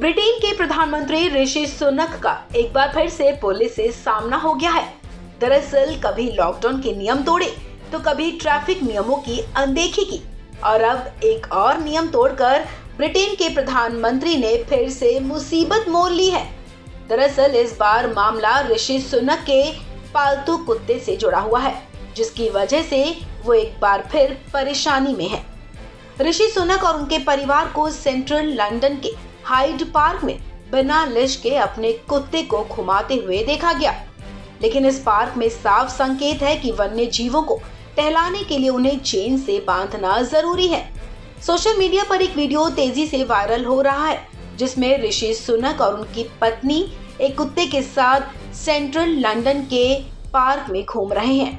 Britain के प्रधानमंत्री ऋषि सुनक का एक बार फिर से पुलिस से सामना हो गया है। दरअसल कभी लॉकडाउन के नियम तोड़े तो कभी ट्रैफिक नियमों की अनदेखी की और अब एक और नियम तोड़कर ब्रिटेन के प्रधानमंत्री ने फिर से मुसीबत मोल ली है। दरअसल इस बार मामला ऋषि सुनक के पालतू कुत्ते से जुड़ा हुआ है, जिसकी वजह से वो एक बार फिर परेशानी में है। ऋषि सुनक और उनके परिवार को सेंट्रल लंदन के हाइड पार्क में बिना लिश के अपने कुत्ते को घुमाते हुए देखा गया, लेकिन इस पार्क में साफ संकेत है कि वन्य जीवों को टहलाने के लिए उन्हें चेन से बांधना जरूरी है। सोशल मीडिया पर एक वीडियो तेजी से वायरल हो रहा है, जिसमें ऋषि सुनक और उनकी पत्नी एक कुत्ते के साथ सेंट्रल लंदन के पार्क में घूम रहे हैं।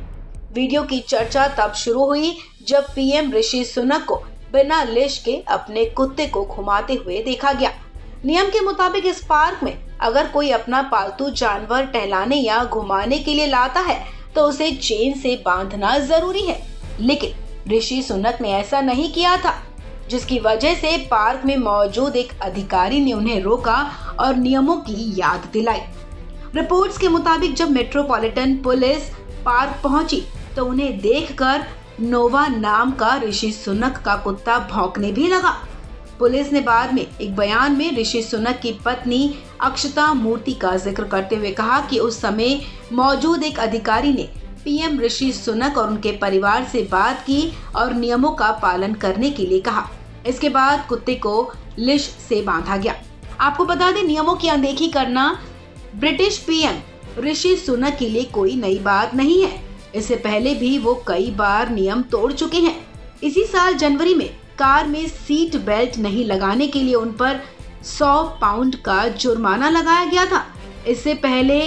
वीडियो की चर्चा तब शुरू हुई जब पीएम ऋषि सुनक को बिना लेश के अपने कुत्ते को घुमाते हुए देखा गया। नियम के मुताबिक इस पार्क में अगर कोई अपना पालतू जानवर टहलाने या घुमाने के लिए लाता है तो उसे चेन से बांधना जरूरी है, लेकिन ऋषि सुनक ने ऐसा नहीं किया था, जिसकी वजह से पार्क में मौजूद एक अधिकारी ने उन्हें रोका और नियमों की याद दिलाई। रिपोर्ट्स के मुताबिक जब मेट्रोपॉलिटन पुलिस पार्क पहुंची तो उन्हें देखकर नोवा नाम का ऋषि सुनक का कुत्ता भौंकने भी लगा। पुलिस ने बाद में एक बयान में ऋषि सुनक की पत्नी अक्षता मूर्ति का जिक्र करते हुए कहा कि उस समय मौजूद एक अधिकारी ने पीएम ऋषि सुनक और उनके परिवार से बात की और नियमों का पालन करने के लिए कहा। इसके बाद कुत्ते को लिश से बांधा गया। आपको बता दें, नियमों की अनदेखी करना ब्रिटिश पीएम ऋषि सुनक के लिए कोई नई बात नहीं है। इससे पहले भी वो कई बार नियम तोड़ चुके हैं। इसी साल जनवरी में कार में सीट बेल्ट नहीं लगाने के लिए उन पर 100 पाउंड का जुर्माना लगाया गया था। इससे पहले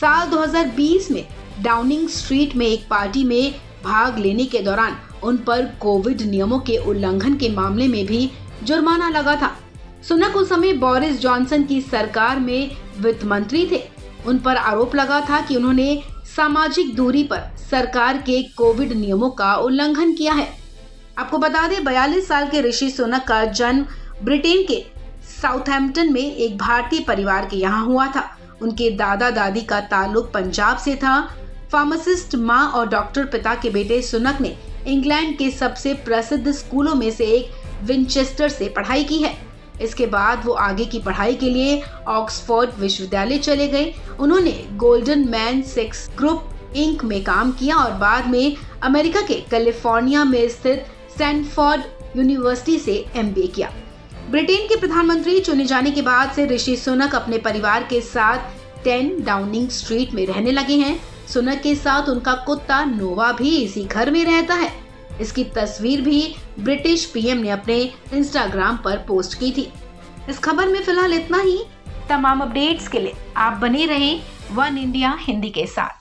साल 2020 में डाउनिंग स्ट्रीट में एक पार्टी में भाग लेने के दौरान उन पर कोविड नियमों के उल्लंघन के मामले में भी जुर्माना लगा था। सुनक उस समय बोरिस जॉनसन की सरकार में वित्त मंत्री थे। उन पर आरोप लगा था कि उन्होंने सामाजिक दूरी पर सरकार के कोविड नियमों का उल्लंघन किया है। आपको बता दें, 42 साल के ऋषि सुनक का जन्म ब्रिटेन के साउथैम्पटन में एक भारतीय परिवार के यहाँ हुआ था। उनके दादा दादी का ताल्लुक पंजाब से था। फार्मासिस्ट माँ और डॉक्टर पिता के बेटे सुनक ने इंग्लैंड के सबसे प्रसिद्ध स्कूलों में से एक विंचेस्टर से पढ़ाई की है। इसके बाद वो आगे की पढ़ाई के लिए ऑक्सफोर्ड विश्वविद्यालय चले गए। उन्होंने गोल्डन मैन सिक्स ग्रुप इंक में काम किया और बाद में अमेरिका के कैलिफोर्निया में स्थित स्टैनफोर्ड यूनिवर्सिटी से MBA किया। ब्रिटेन के प्रधानमंत्री चुने जाने के बाद से ऋषि सुनक अपने परिवार के साथ 10 डाउनिंग स्ट्रीट में रहने लगे हैं। सुनक के साथ उनका कुत्ता नोवा भी इसी घर में रहता है। इसकी तस्वीर भी ब्रिटिश पीएम ने अपने इंस्टाग्राम पर पोस्ट की थी। इस खबर में फिलहाल इतना ही। तमाम अपडेट्स के लिए आप बने रहें वन इंडिया हिंदी के साथ।